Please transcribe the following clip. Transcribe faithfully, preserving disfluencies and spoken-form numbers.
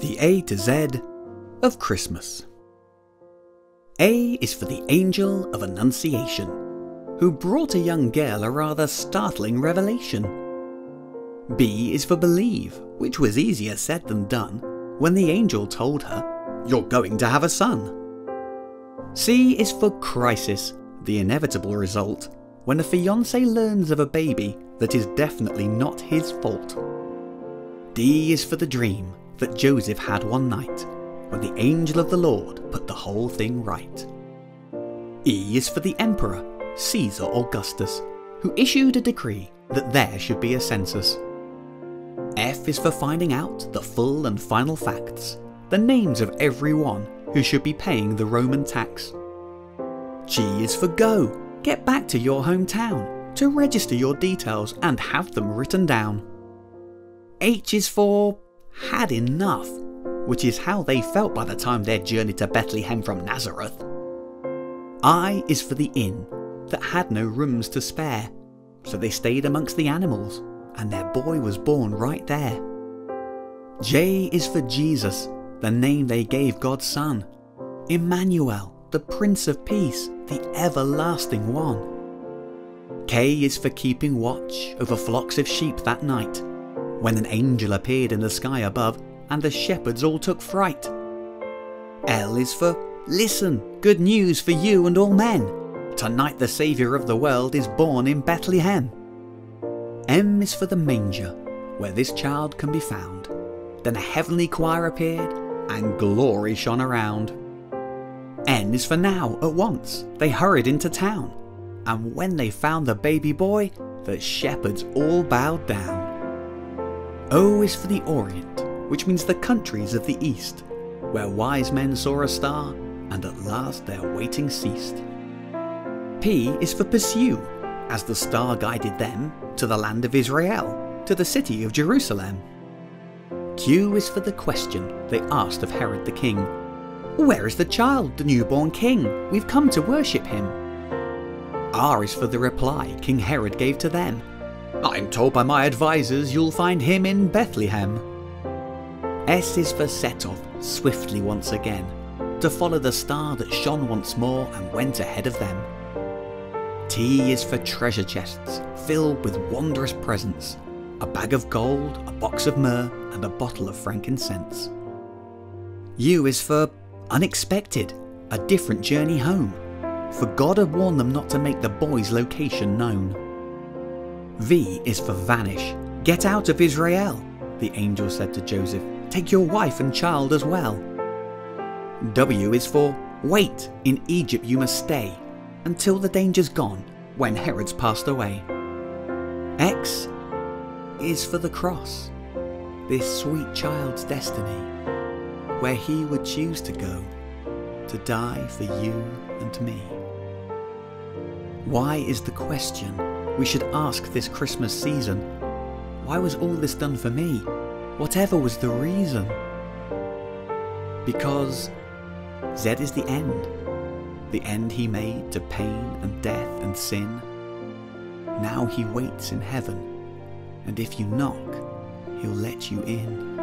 The A to Z of Christmas. A is for the Angel of Annunciation, who brought a young girl a rather startling revelation. B is for believe, which was easier said than done when the angel told her, "You're going to have a son." C is for crisis, the inevitable result when a fiancé learns of a baby that is definitely not his fault. D is for the dream that Joseph had one night, when the angel of the Lord put the whole thing right. E is for the Emperor, Caesar Augustus, who issued a decree that there should be a census. F is for finding out the full and final facts, the names of everyone who should be paying the Roman tax. G is for go, get back to your hometown, to register your details and have them written down. H is for had enough, which is how they felt by the time their journey to Bethlehem from Nazareth. I is for the inn that had no rooms to spare, so they stayed amongst the animals, and their boy was born right there. J is for Jesus, the name they gave God's Son, Emmanuel, the Prince of Peace, the Everlasting One. K is for keeping watch over flocks of sheep that night, when an angel appeared in the sky above and the shepherds all took fright. L is for listen, good news for you and all men. Tonight the Saviour of the world is born in Bethlehem. M is for the manger, where this child can be found. Then a heavenly choir appeared and glory shone around. N is for now, at once, they hurried into town. And when they found the baby boy, the shepherds all bowed down. O is for the Orient, which means the countries of the East, where wise men saw a star, and at last their waiting ceased. P is for pursue, as the star guided them to the land of Israel, to the city of Jerusalem. Q is for the question they asked of Herod the king. Where is the child, the newborn king? We've come to worship him. R is for the reply King Herod gave to them. I'm told by my advisors you'll find him in Bethlehem. S is for set off swiftly once again, to follow the star that shone once more and went ahead of them. T is for treasure chests filled with wondrous presents, a bag of gold, a box of myrrh, and a bottle of frankincense. U is for unexpected, a different journey home, for God had warned them not to make the boy's location known. V is for vanish, get out of Israel, the angel said to Joseph, take your wife and child as well. W is for wait, in Egypt you must stay, until the danger's gone, when Herod's passed away. X is for the cross, this sweet child's destiny, where he would choose to go, to die for you and me. Y is the question we should ask this Christmas season. Why was all this done for me? Whatever was the reason? Because Z is the end, the end he made to pain and death and sin. Now he waits in heaven, and if you knock, he'll let you in.